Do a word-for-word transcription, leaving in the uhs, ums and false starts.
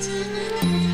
left.